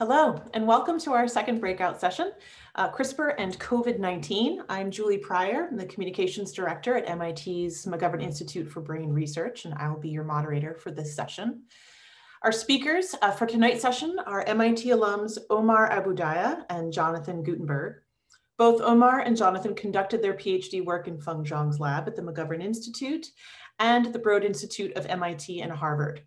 Hello, and welcome to our second breakout session, CRISPR and COVID-19. I'm Julie Pryor, I'm the Communications Director at MIT's McGovern Institute for Brain Research, and I'll be your moderator for this session. Our speakers for tonight's session are MIT alums Omar Abudaya and Jonathan Gutenberg. Both Omar and Jonathan conducted their PhD work in Feng Zhang's lab at the McGovern Institute and the Broad Institute of MIT and Harvard.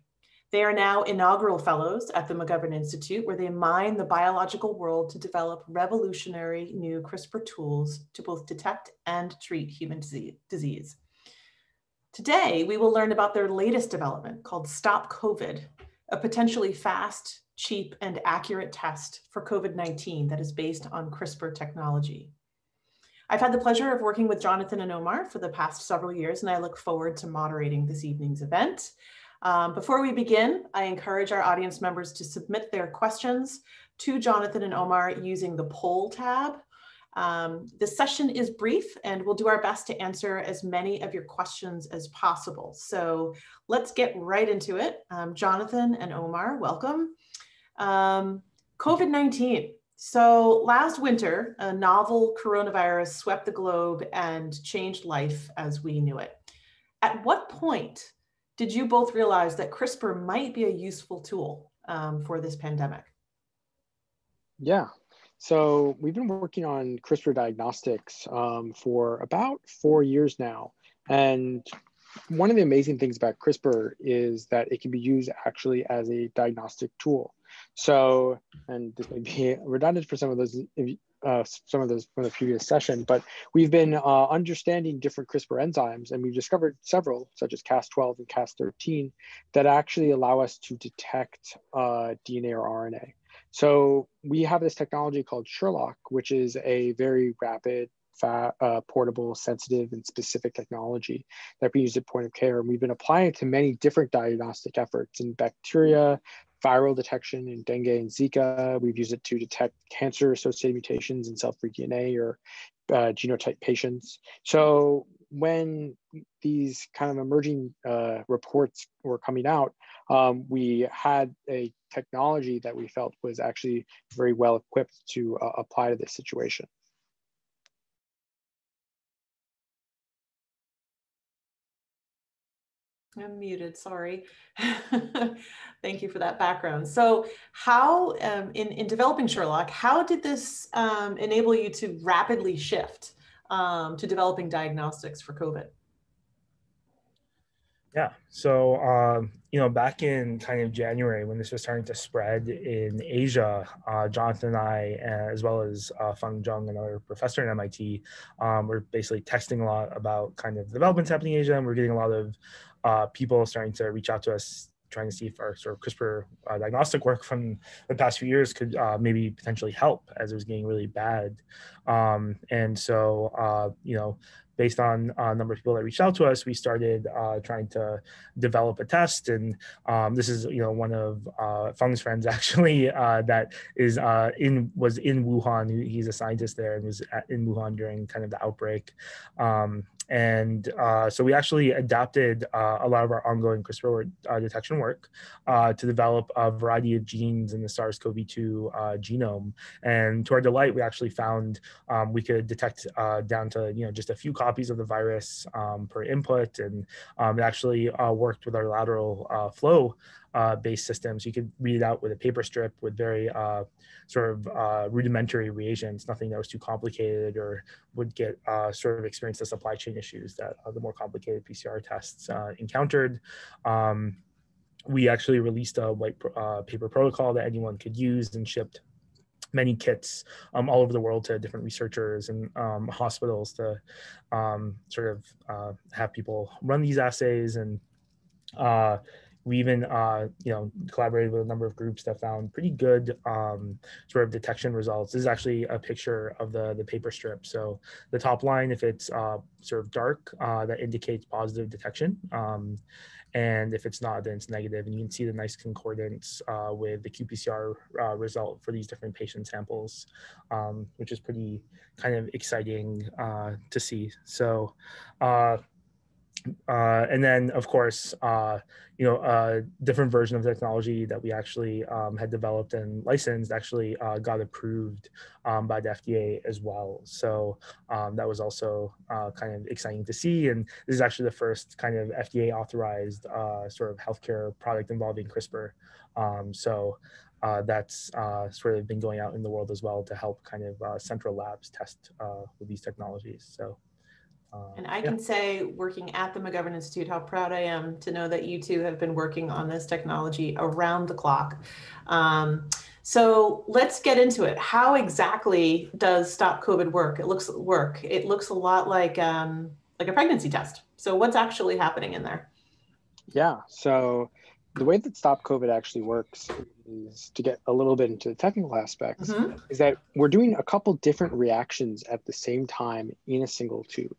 They are now inaugural fellows at the McGovern Institute, where they mine the biological world to develop revolutionary new CRISPR tools to both detect and treat human disease. Today, we will learn about their latest development called Stop COVID, a potentially fast, cheap, and accurate test for COVID-19 that is based on CRISPR technology. I've had the pleasure of working with Jonathan and Omar for the past several years, and I look forward to moderating this evening's event. Before we begin, I encourage our audience members to submit their questions to Jonathan and Omar using the poll tab. This session is brief, and we'll do our best to answer as many of your questions as possible. So let's get right into it. Jonathan and Omar, welcome. COVID-19. So last winter, a novel coronavirus swept the globe and changed life as we knew it. At what point did you both realize that CRISPR might be a useful tool for this pandemic? Yeah, so we've been working on CRISPR diagnostics for about 4 years now. And one of the amazing things about CRISPR is that it can be used actually as a diagnostic tool. So, and this may be redundant for some of those from the previous session, but we've been understanding different CRISPR enzymes, and we've discovered several, such as Cas12 and Cas13, that actually allow us to detect DNA or RNA. So we have this technology called Sherlock, which is a very rapid, portable, sensitive, and specific technology that we use at point of care. And we've been applying it to many different diagnostic efforts in bacteria, viral detection in dengue and Zika. We've used it to detect cancer-associated mutations in cell-free DNA or genotype patients. So when these kind of emerging reports were coming out, we had a technology that we felt was actually very well equipped to apply to this situation. I'm muted, sorry. Thank you for that background. So how, in developing Sherlock, how did this enable you to rapidly shift to developing diagnostics for COVID? Yeah, so, you know, back in kind of January when this was starting to spread in Asia, Jonathan and I, as well as Feng Zhang, another professor at MIT, were basically texting a lot about kind of developments happening in Asia, and we're getting a lot of people starting to reach out to us, trying to see if our sort of CRISPR diagnostic work from the past few years could maybe potentially help, as it was getting really bad. And so, you know, based on a number of people that reached out to us, we started trying to develop a test. And this is, you know, one of Feng's friends actually that is was in Wuhan. He's a scientist there and was in Wuhan during kind of the outbreak. And so we actually adapted a lot of our ongoing CRISPR detection work to develop a variety of genes in the SARS-CoV-2 genome. And to our delight, we actually found we could detect down to, you know, just a few copies of the virus per input. And it actually worked with our lateral flow based system. So you could read it out with a paper strip with very sort of rudimentary reagents, nothing that was too complicated or would get sort of experience the supply chain issues that the more complicated PCR tests encountered. We actually released a white paper protocol that anyone could use and shipped many kits all over the world to different researchers and hospitals to sort of have people run these assays. And we even, you know, collaborated with a number of groups that found pretty good sort of detection results. This is actually a picture of the paper strip. So the top line, if it's sort of dark, that indicates positive detection. And if it's not, then it's negative. And you can see the nice concordance with the qPCR result for these different patient samples, which is pretty kind of exciting to see. So And then, of course, a different version of technology that we actually had developed and licensed actually got approved by the FDA as well. So that was also kind of exciting to see. And this is actually the first kind of FDA authorized sort of healthcare product involving CRISPR. So that's sort of been going out in the world as well to help kind of central labs test with these technologies. So. And I can say, working at the McGovern Institute, how proud I am to know that you two have been working on this technology around the clock. So let's get into it. How exactly does Stop COVID work? It looks a lot like a pregnancy test. So what's actually happening in there? Yeah. So the way that Stop COVID actually works is, to get a little bit into the technical aspects, is that we're doing a couple different reactions at the same time in a single tube.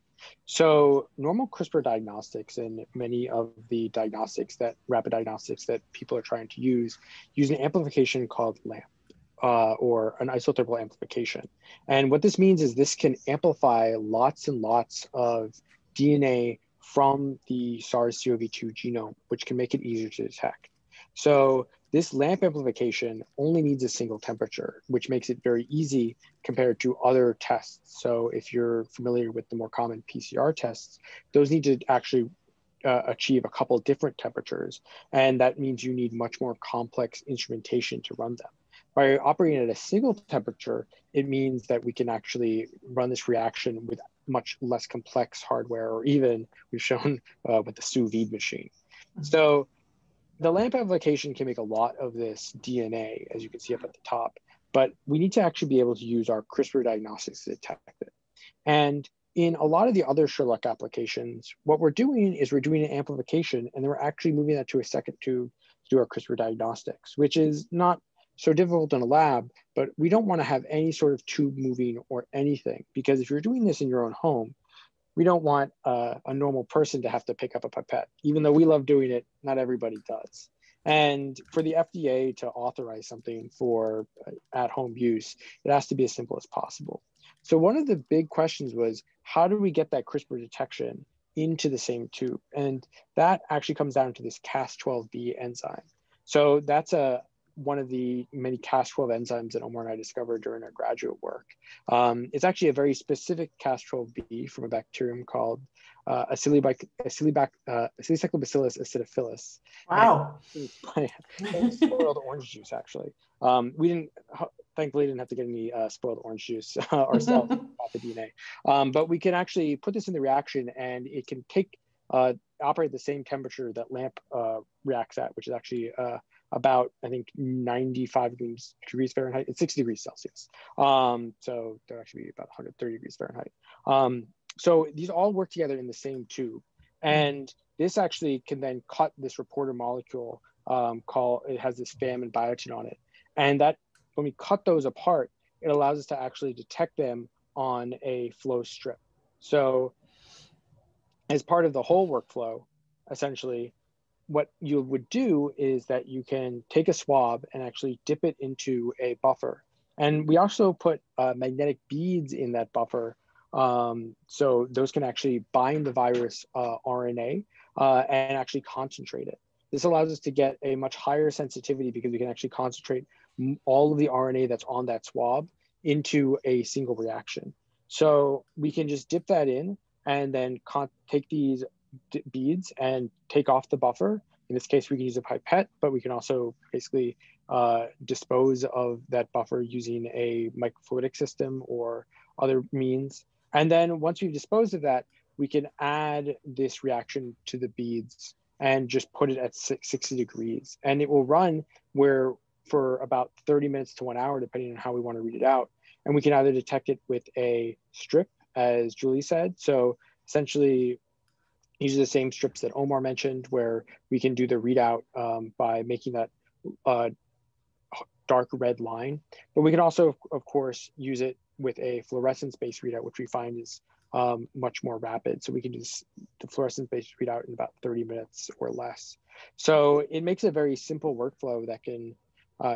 So normal CRISPR diagnostics and many of the diagnostics that rapid diagnostics that people are trying to use an amplification called LAMP, or an isothermal amplification. And what this means is this can amplify lots and lots of DNA from the SARS-CoV-2 genome, which can make it easier to detect. So this LAMP amplification only needs a single temperature, which makes it very easy compared to other tests. So if you're familiar with the more common PCR tests, those need to actually achieve a couple different temperatures. And that means you need much more complex instrumentation to run them. By operating at a single temperature, it means that we can actually run this reaction with much less complex hardware, or even we've shown with the sous vide machine. So the LAMP application can make a lot of this DNA, as you can see up at the top, but we need to actually be able to use our CRISPR diagnostics to detect it. And in a lot of the other Sherlock applications, what we're doing is we're doing an amplification, and then we're actually moving that to a second tube to do our CRISPR diagnostics, which is not so difficult in a lab, but we don't want to have any sort of tube moving or anything, because if you're doing this in your own home, we don't want a normal person to have to pick up a pipette. Even though we love doing it, not everybody does. And for the FDA to authorize something for at-home use, it has to be as simple as possible. So one of the big questions was, how do we get that CRISPR detection into the same tube? And that actually comes down to this Cas12b enzyme. So that's one of the many Cas12 enzymes that Omar and I discovered during our graduate work. It's actually a very specific Cas12b from a bacterium called Acyclobacillus acidophilus. Wow. And spoiled orange juice, actually. We thankfully didn't have to get any spoiled orange juice ourselves about the DNA. But we can actually put this in the reaction, and it can operate the same temperature that LAMP reacts at, which is actually about, I think, 95 degrees Fahrenheit. It's 60 degrees Celsius. So they'll actually be about 130 degrees Fahrenheit. So these all work together in the same tube. And this actually can then cut this reporter molecule it has this FAM and biotin on it. And that, when we cut those apart, it allows us to actually detect them on a flow strip. So as part of the whole workflow, essentially, what you would do is that you can take a swab and actually dip it into a buffer. And we also put magnetic beads in that buffer. So those can actually bind the virus RNA and actually concentrate it. This allows us to get a much higher sensitivity, because we can actually concentrate all of the RNA that's on that swab into a single reaction. So we can just dip that in and then take these beads and take off the buffer. In this case, we can use a pipette, but we can also basically dispose of that buffer using a microfluidic system or other means. And then once we've disposed of that, we can add this reaction to the beads and just put it at 60 degrees. And it will run for about 30 minutes to 1 hour, depending on how we want to read it out. And we can either detect it with a strip, as Julie said. So essentially, these are the same strips that Omar mentioned, where we can do the readout by making that dark red line. But we can also, of course, use it with a fluorescence-based readout, which we find is much more rapid. So we can do the fluorescence-based readout in about 30 minutes or less. So it makes a very simple workflow that can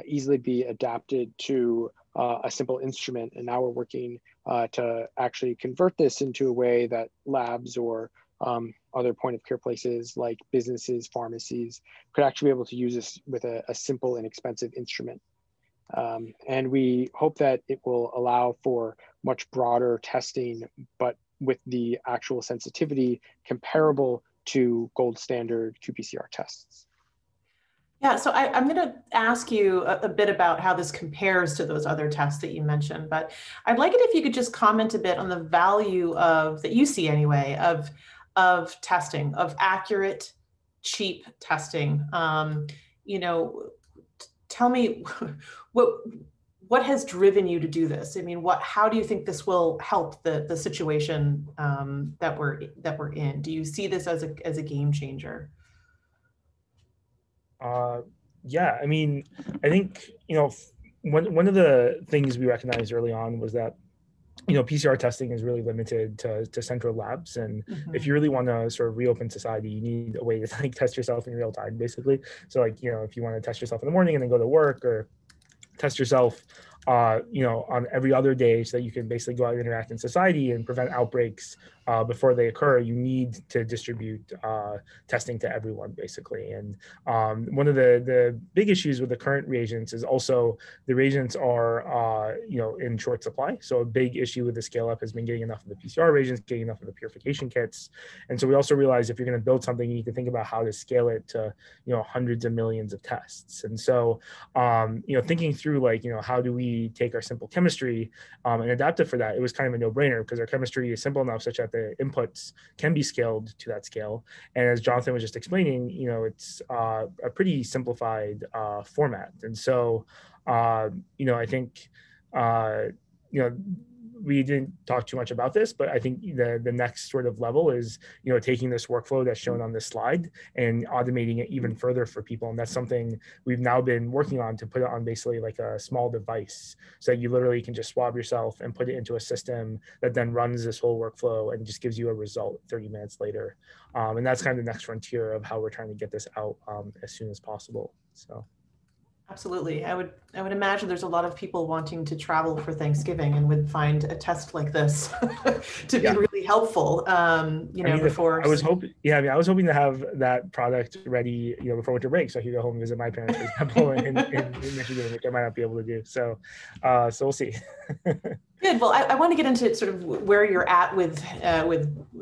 easily be adapted to a simple instrument. And now we're working to actually convert this into a way that labs or other point of care places like businesses, pharmacies, could actually be able to use this with a simple and inexpensive instrument. And we hope that it will allow for much broader testing, but with the actual sensitivity comparable to gold standard qPCR tests. Yeah, so I'm going to ask you a bit about how this compares to those other tests that you mentioned, but I'd like it if you could just comment a bit on the value of, that you see anyway, of testing, of accurate, cheap testing. You know, tell me what has driven you to do this? I mean, how do you think this will help the situation that we're in? Do you see this as a game changer? Yeah, I mean, I think, you know, one of the things we recognized early on was that, you know, PCR testing is really limited to central labs. And if you really want to sort of reopen society, you need a way to like test yourself in real time, basically. So like, you know, if you want to test yourself in the morning and then go to work, or test yourself, you know, on every other day so that you can basically go out and interact in society and prevent outbreaks before they occur, you need to distribute testing to everyone, basically. And one of the big issues with the current reagents is also the reagents are, you know, in short supply. So a big issue with the scale up has been getting enough of the PCR reagents, getting enough of the purification kits. And so we also realized if you're going to build something, you need to think about how to scale it to, you know, hundreds of millions of tests. And so, you know, thinking through like, you know, how do we take our simple chemistry and adapt it for that, it was kind of a no-brainer because our chemistry is simple enough such that the inputs can be scaled to that scale. And as Jonathan was just explaining, you know, it's a pretty simplified format. And so, you know, I think, you know, we didn't talk too much about this, but I think the next sort of level is, you know, taking this workflow that's shown on this slide and automating it even further for people. And that's something we've now been working on, to put it on basically like a small device so that you literally can just swab yourself and put it into a system that then runs this whole workflow and just gives you a result 30 minutes later. And that's kind of the next frontier of how we're trying to get this out as soon as possible. So. Absolutely. I would imagine there's a lot of people wanting to travel for Thanksgiving and would find a test like this to be really helpful. You know, I mean, before I was hoping, yeah, I mean, I was hoping to have that product ready, you know, before winter break, so I could go home and visit my parents, for example, in Michigan, which I might not be able to do. So, so we'll see. Good. Well, I want to get into sort of where you're at with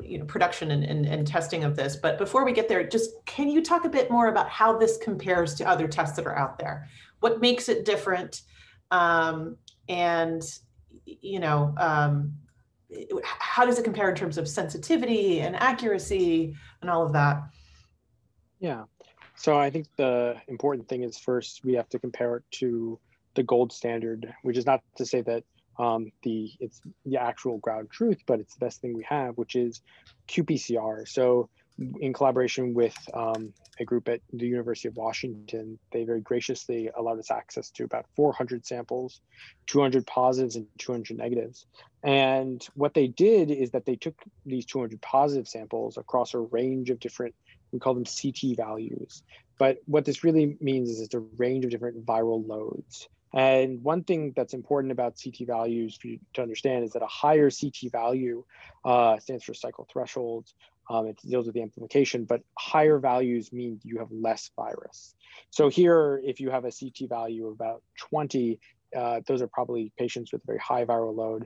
you know, production and testing of this. But before we get there, just can you talk a bit more about how this compares to other tests that are out there? What makes it different? And, you know, how does it compare in terms of sensitivity and accuracy and all of that? Yeah. So I think the important thing is first, we have to compare it to the gold standard, which is not to say that it's the actual ground truth, but it's the best thing we have, which is qPCR. So in collaboration with a group at the University of Washington, they very graciously allowed us access to about 400 samples, 200 positives and 200 negatives. And what they did is that they took these 200 positive samples across a range of different, we call them CT values. But what this really means is it's a range of different viral loads. And one thing that's important about CT values for you to understand is that a higher CT value stands for cycle threshold. It deals with the amplification, but higher values mean you have less virus. So here, if you have a CT value of about 20, those are probably patients with very high viral load.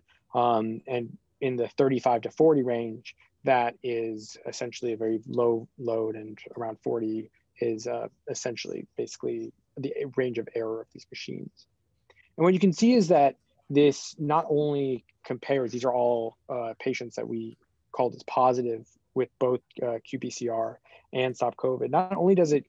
And in the 35 to 40 range, that is essentially a very low load, and around 40 is essentially basically the range of error of these machines. And what you can see is that this not only compares, these are all patients that we called as positive with both qPCR and Stop COVID. Not only does it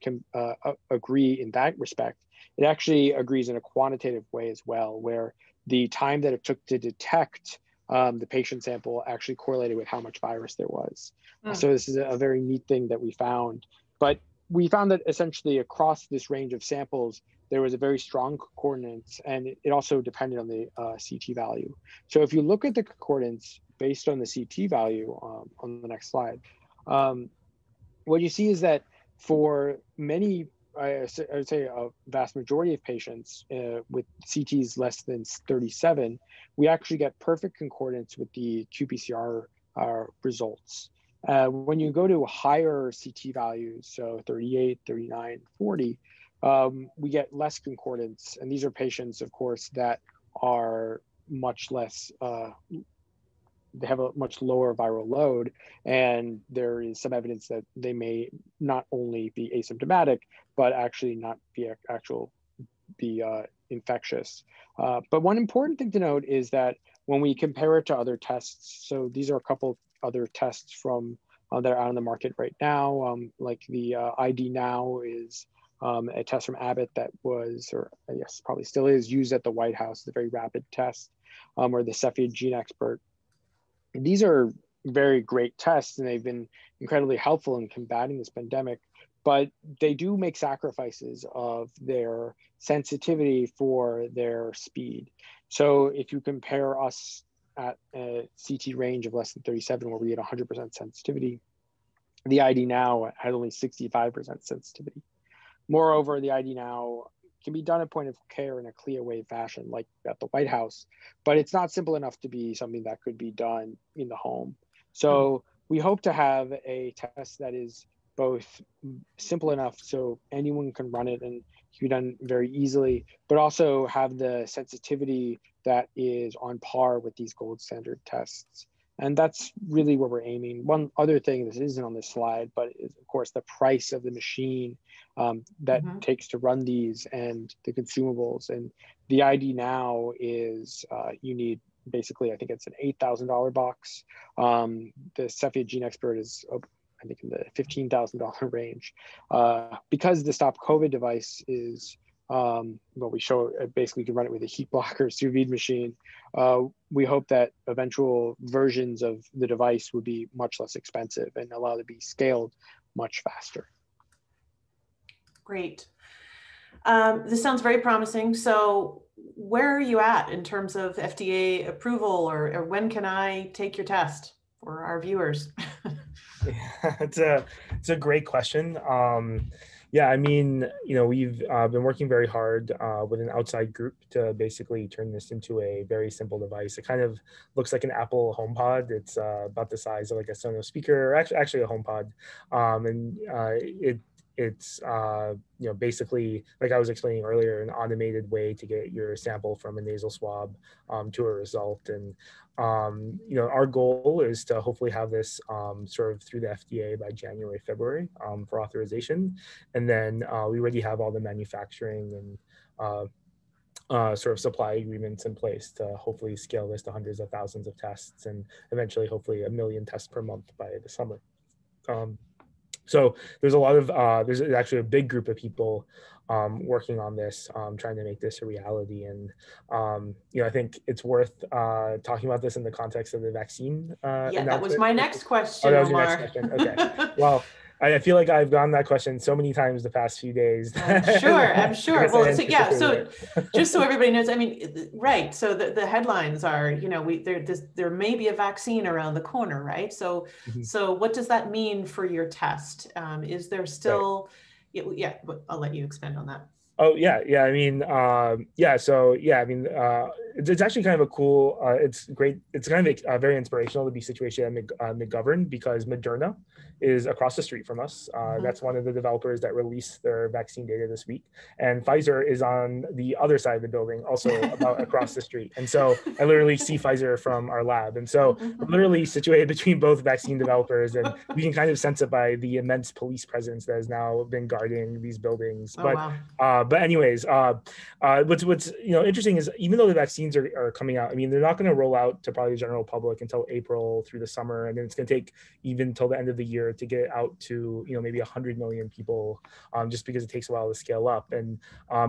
agree in that respect, it actually agrees in a quantitative way as well, where the time that it took to detect the patient sample actually correlated with how much virus there was. Mm. So this is a very neat thing that we found. But we found that essentially across this range of samples, there was a very strong concordance, and it also depended on the CT value. So if you look at the concordance based on the CT value on the next slide, what you see is that for many, I would say a vast majority of patients with CTs less than 37, we actually get perfect concordance with the qPCR results. When you go to higher CT values, so 38, 39, 40, we get less concordance. And these are patients, of course, that are much less, they have a much lower viral load. And there is some evidence that they may not only be asymptomatic, but actually not be infectious. But one important thing to note is that when we compare it to other tests, so these are a couple of other tests from that are out on the market right now, like the ID Now is a test from Abbott that was, or I guess probably still is, used at the White House, the very rapid test, or the Cepheid GeneXpert. These are very great tests, and they've been incredibly helpful in combating this pandemic, but they do make sacrifices of their sensitivity for their speed. So if you compare us at a CT range of less than 37, where we had 100% sensitivity, the ID Now had only 65% sensitivity. Moreover, the ID Now can be done at point of care in a CLIA waived fashion, like at the White House, but it's not simple enough to be something that could be done in the home. So we hope to have a test that is both simple enough so anyone can run it and can be done very easily, but also have the sensitivity that is on par with these gold standard tests. And that's really what we're aiming. One other thing, this isn't on this slide, but is, of course, the price of the machine that takes to run these and the consumables. And the ID Now is, you need basically, I think it's an $8,000 box. The Cepheid GeneXpert is, I think, in the $15,000 range. Because the Stop COVID device is, well, we show basically you can run it with a heat blocker sous vide machine. We hope that eventual versions of the device would be much less expensive and allow it to be scaled much faster. Great. This sounds very promising. So where are you at in terms of FDA approval, or when can I take your test for our viewers? Yeah, it's a great question. Yeah, I mean, you know, we've been working very hard with an outside group to basically turn this into a very simple device. It kind of looks like an Apple HomePod. It's about the size of like a Sonos speaker, or actually a HomePod, and it's you know, basically, like I was explaining earlier, an automated way to get your sample from a nasal swab to a result. And, you know, our goal is to hopefully have this sort of through the FDA by January, February for authorization. And then we already have all the manufacturing and sort of supply agreements in place to hopefully scale this to hundreds of thousands of tests, and eventually, hopefully, 1 million tests per month by the summer. So there's a lot of, there's actually a big group of people working on this, trying to make this a reality. And, you know, I think it's worth talking about this in the context of the vaccine. Yeah, that was my next question. Oh, that was your next question. Okay. Well, I feel like I've gotten that question so many times the past few days. I'm sure. Well, so, yeah, so just so everybody knows, I mean, right. So the headlines are, you know, there may be a vaccine around the corner, right? So, so what does that mean for your test? Is there still, yeah, but I'll let you expand on that. Oh, yeah, I mean, yeah, so, yeah, I mean, it's actually kind of a cool, it's great, it's kind of very inspirational to be situated at McGovern, because Moderna is across the street from us. That's one of the developers that released their vaccine data this week. And Pfizer is on the other side of the building, also about across the street. And so I literally see Pfizer from our lab. And so I'm literally situated between both vaccine developers, and we can kind of sense it by the immense police presence that has now been guarding these buildings. Oh, but, wow. But anyways, what's you know, interesting is, even though the vaccines are coming out, I mean, they're not going to roll out to probably the general public until April through the summer. And then it's going to take even till the end of the year to get out to, you know, maybe 100 million people, just because it takes a while to scale up. And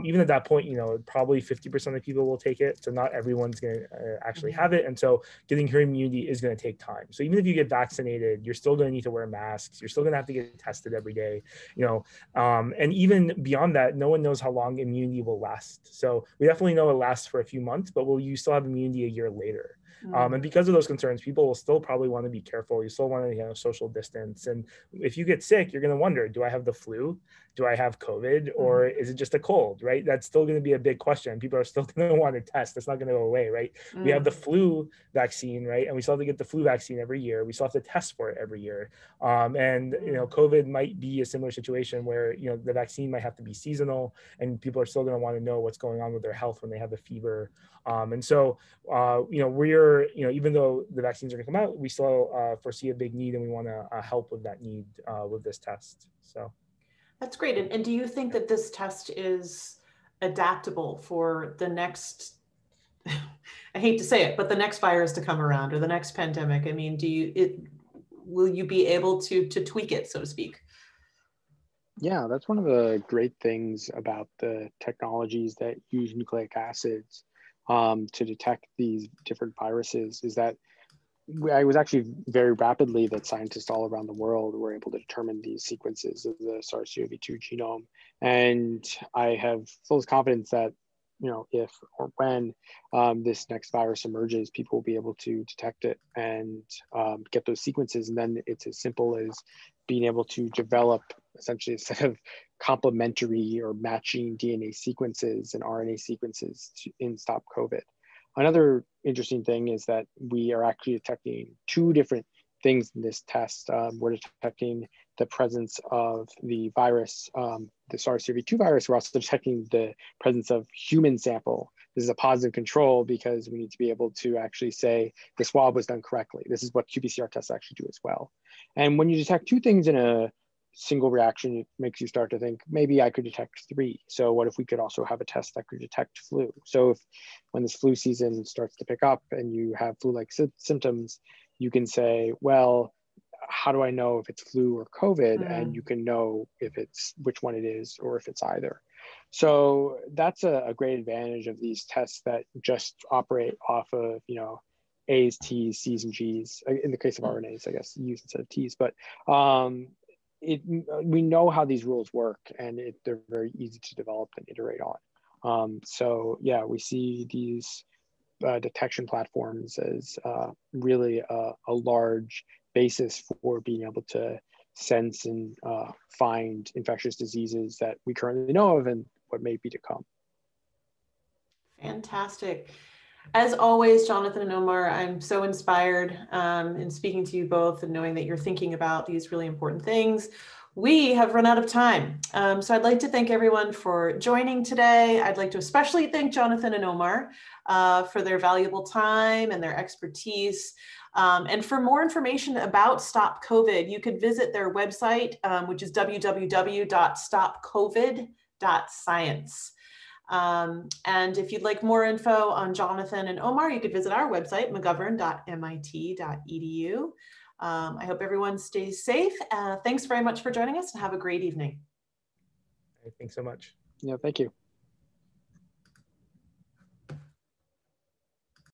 even at that point, you know, probably 50% of people will take it. So not everyone's going to actually have it. And so getting herd immunity is going to take time. So even if you get vaccinated, you're still going to need to wear masks. You're still going to have to get tested every day, you know, and even beyond that, no one knows how long immunity will last. So we definitely know it lasts for a few months, but will you still have immunity a year later? And because of those concerns, people will still probably want to be careful. You still want to have social distance. And if you get sick, you're going to wonder, do I have the flu? Do I have COVID? Or is it just a cold, right? That's still going to be a big question. People are still going to want to test. That's not going to go away, right? We have the flu vaccine, right? And we still have to get the flu vaccine every year. We still have to test for it every year. And, you know, COVID might be a similar situation where, you know, the vaccine might have to be seasonal and people are still going to want to know what's going on with their health when they have the fever. And so, you know, we're, you know, even though the vaccines are going to come out, we still foresee a big need, and we want to help with that need with this test. So that's great. And do you think that this test is adaptable for the next, I hate to say it, but the next virus to come around or the next pandemic? I mean, do you, will you be able to tweak it, so to speak? Yeah, that's one of the great things about the technologies that use nucleic acids to detect these different viruses, is that it was actually very rapidly that scientists all around the world were able to determine these sequences of the SARS-CoV-2 genome. And I have full confidence that, you know, if or when this next virus emerges, people will be able to detect it and get those sequences. And then it's as simple as being able to develop essentially a set of complementary or matching DNA sequences and RNA sequences in Stop COVID. Another interesting thing is that we are actually detecting two different things in this test. We're detecting the presence of the virus, the SARS-CoV-2 virus. We're also detecting the presence of human sample. This is a positive control because we need to be able to actually say the swab was done correctly. This is what qPCR tests actually do as well. And when you detect two things in a single reaction, it makes you start to think, maybe I could detect three. So what if we could also have a test that could detect flu? So if when this flu season starts to pick up and you have flu-like symptoms, you can say, well, how do I know if it's flu or COVID? And you can know if it's which one it is or if it's either. So that's a great advantage of these tests that just operate off of, you know, A's, T's, C's, and G's. In the case of RNAs, I guess, U's instead of T's, but we know how these rules work, and they're very easy to develop and iterate on. So yeah, we see these detection platforms as really a large basis for being able to sense and find infectious diseases that we currently know of and what may be to come. Fantastic. As always, Jonathan and Omar, I'm so inspired in speaking to you both and knowing that you're thinking about these really important things. We have run out of time. So I'd like to thank everyone for joining today. I'd like to especially thank Jonathan and Omar for their valuable time and their expertise. And for more information about Stop COVID, you could visit their website, which is www.stopcovid.science. And if you'd like more info on Jonathan and Omar, you could visit our website, mcgovern.mit.edu. I hope everyone stays safe. Thanks very much for joining us and have a great evening. Thanks so much. Yeah, thank you.